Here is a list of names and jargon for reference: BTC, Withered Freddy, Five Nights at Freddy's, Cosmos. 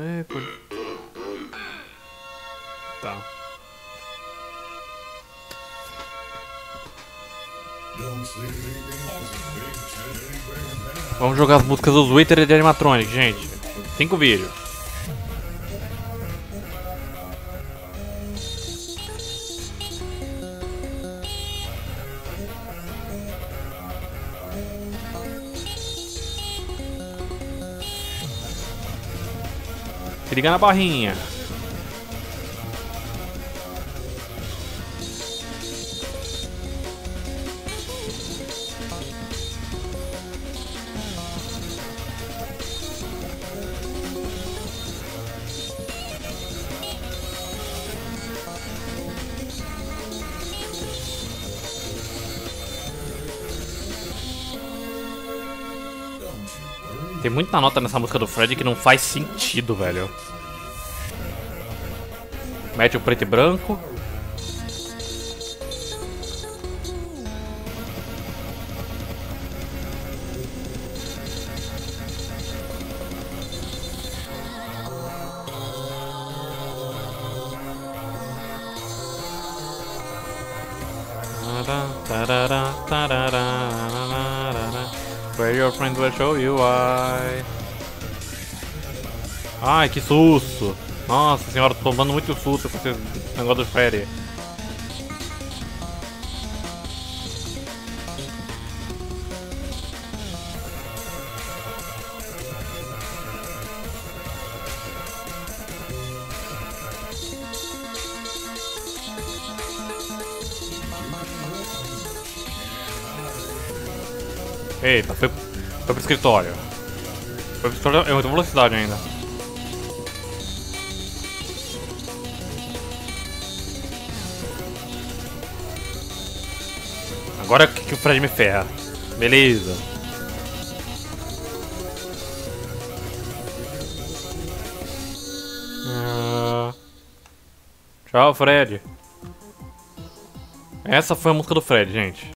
É, pô. Tá. Vamos jogar as músicas dos Withered de animatronic, gente. 5 vídeos. Se liga na barrinha. Tem muita nota nessa música do Freddy que não faz sentido, velho. Mete o preto e branco. Where your friend will show you why. Ai, que susto! Nossa senhora, tô tomando muito susto com esse negócio do Freddy. Eita, foi pro escritório. Foi pro escritório em muita velocidade ainda. Agora que o Freddy me ferra. Beleza. Tchau, Freddy. Essa foi a música do Freddy, gente.